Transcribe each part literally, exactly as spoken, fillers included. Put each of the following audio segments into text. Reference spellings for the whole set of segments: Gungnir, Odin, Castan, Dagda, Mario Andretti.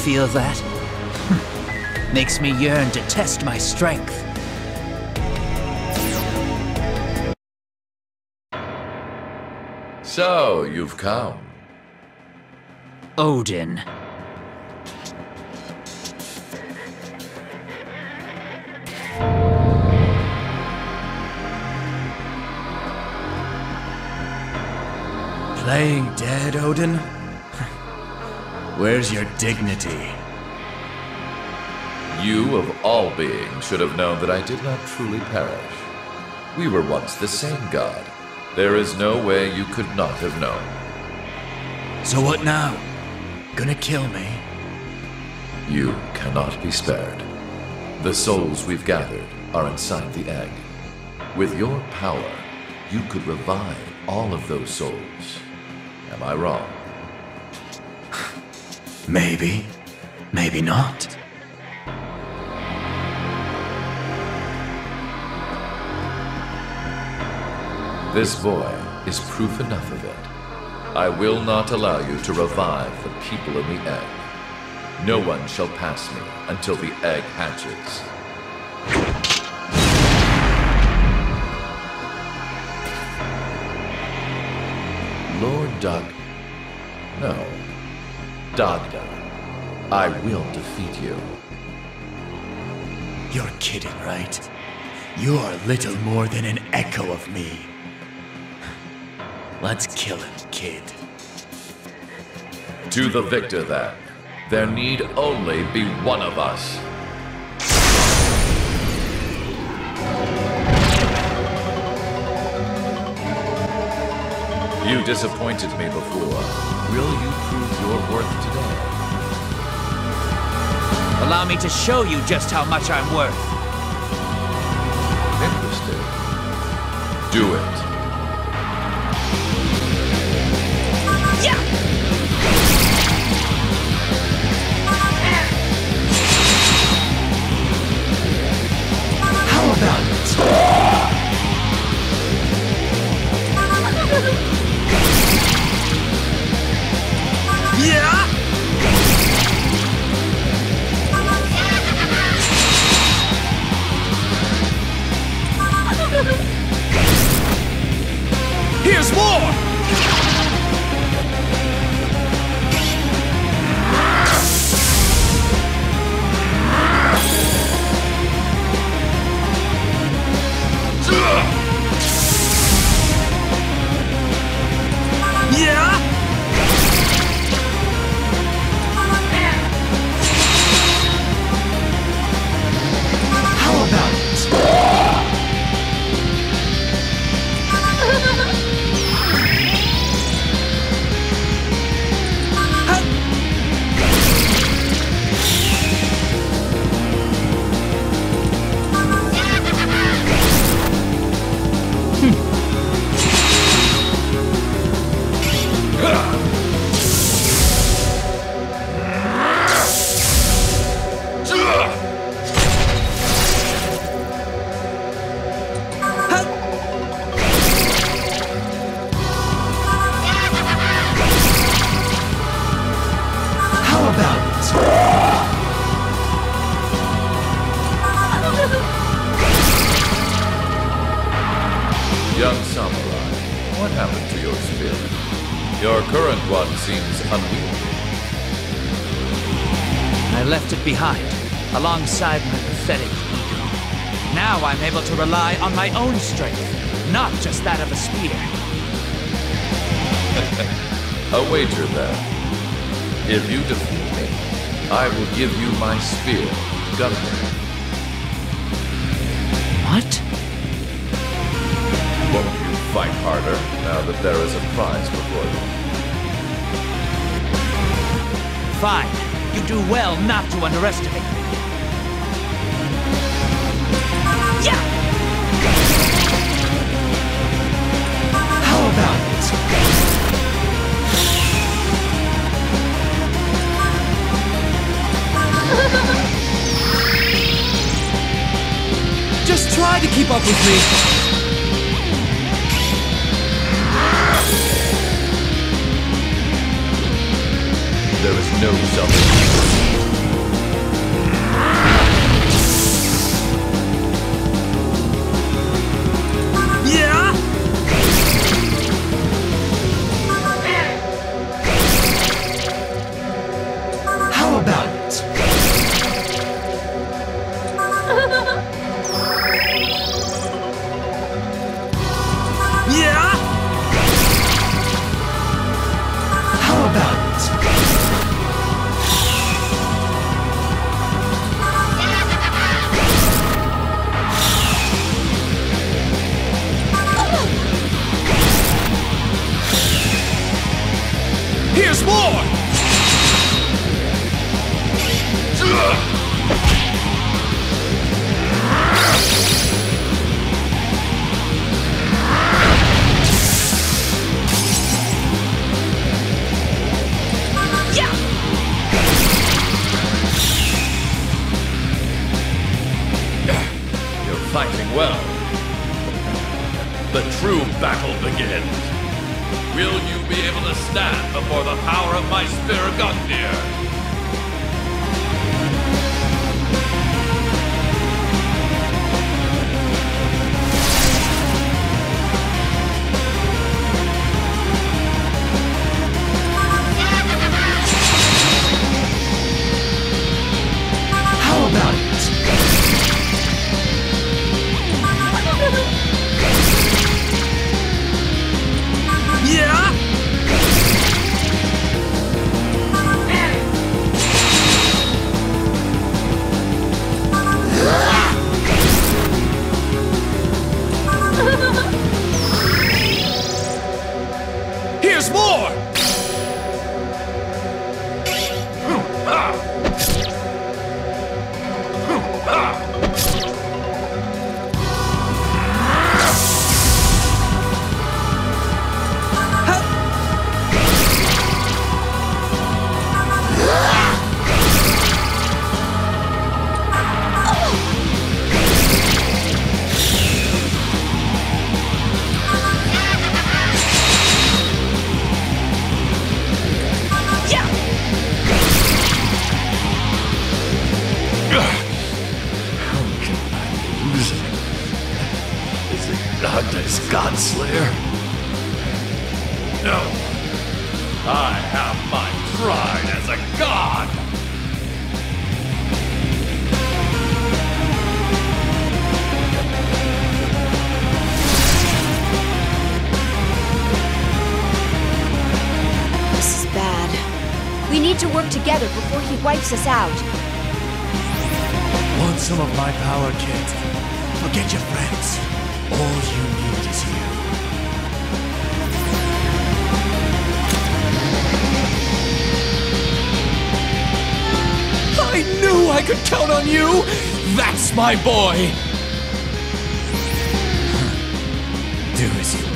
feel that? Makes me yearn to test my strength. So, you've come. Odin. Playing dead, Odin? Where's your dignity? You, of all beings, should have known that I did not truly perish. We were once the same god. There is no way you could not have known. So what now? Gonna kill me? You cannot be spared. The souls we've gathered are inside the egg. With your power, you could revive all of those souls. Am I wrong? Maybe. Maybe not. This boy is proof enough of it. I will not allow you to revive the people in the egg. No one shall pass me until the egg hatches. Lord Dag... No. Dagda. I will defeat you. You're kidding, right? You are little more than an echo of me. Let's kill him, kid. To the victor, then. There need only be one of us. You disappointed me before. Will you prove your worth today? Allow me to show you just how much I'm worth. Interesting. Do it. Here's war! Young samurai, what happened to your spirit? Your current one seems unwieldy. I left it behind, alongside my pathetic ego. Now I'm able to rely on my own strength, not just that of a spear. A wager then. If you defeat me, I will give you my spear, Gungnir. What? Won't you fight harder, now that there is a prize before you? Fine. You do well not to underestimate me. Yeah! How about it? Just try to keep up with me. There is no self-defense. Here's more! Yeah! You're fighting well. The true battle begins. Will you be able to stand before the power of my spear, Gungnir? How about it? Here's more! Dagda's Godslayer? No. I have my pride as a god! This is bad. We need to work together before he wipes us out. Want some of my power, kid? Forget your friends. All you need is you. I knew I could count on you! That's my boy! Do as you please.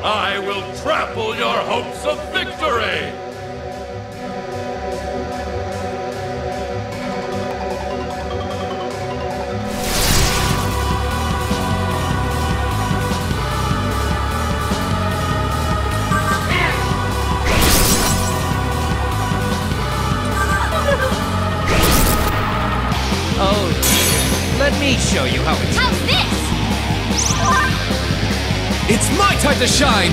I will trample your hopes of victory! Oh dear, let me show you how it's... How's this? It's my time to shine!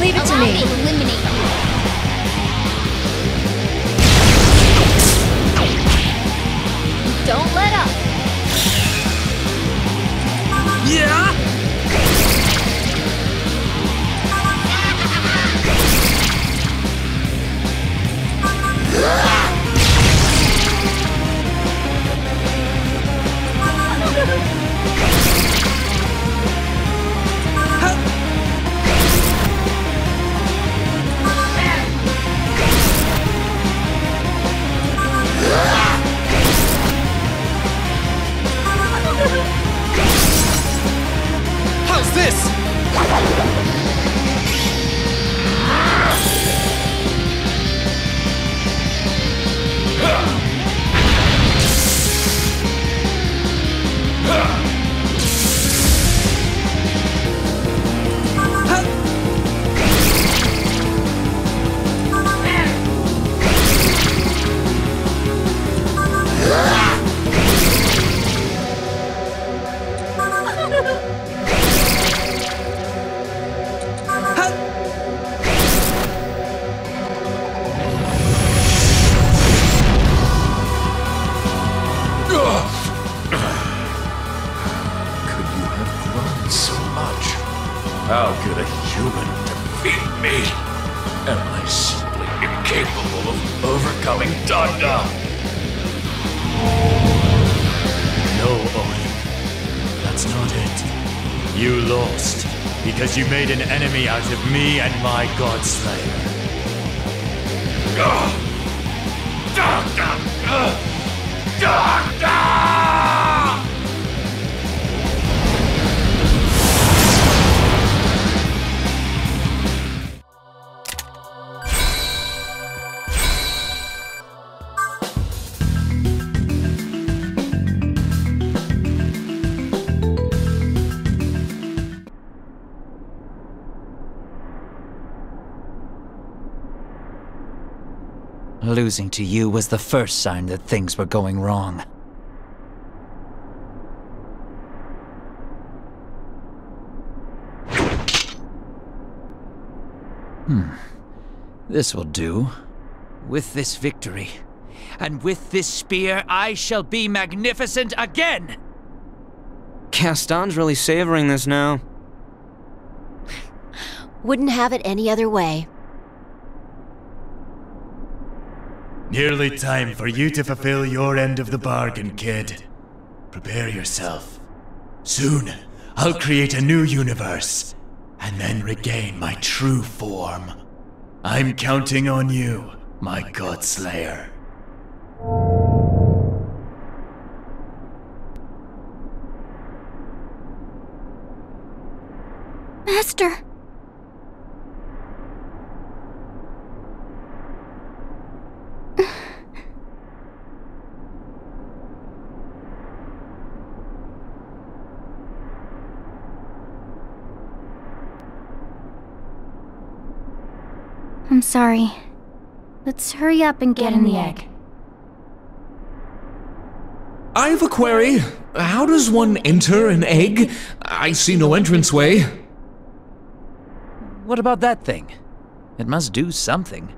Leave it to me. Allow me to eliminate you. Don't let up. Yeah? How could a human defeat me? Am I simply incapable of overcoming Dagda? No, Odin. That's not it. You lost because you made an enemy out of me and my Godslayer. Dagda! Dagda! Losing to you was the first sign that things were going wrong. Hmm. This will do. With this victory, and with this spear, I shall be magnificent again! Castan's really savoring this now. Wouldn't have it any other way. Nearly time for you to fulfill your end of the bargain, kid. Prepare yourself. Soon, I'll create a new universe, and then regain my true form. I'm counting on you, my Godslayer. Master! I'm sorry. Let's hurry up and get in the egg. I have a query. How does one enter an egg? I see no entranceway. What about that thing? It must do something.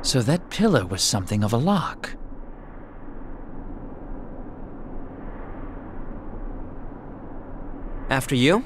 So that pillar was something of a lock. After you?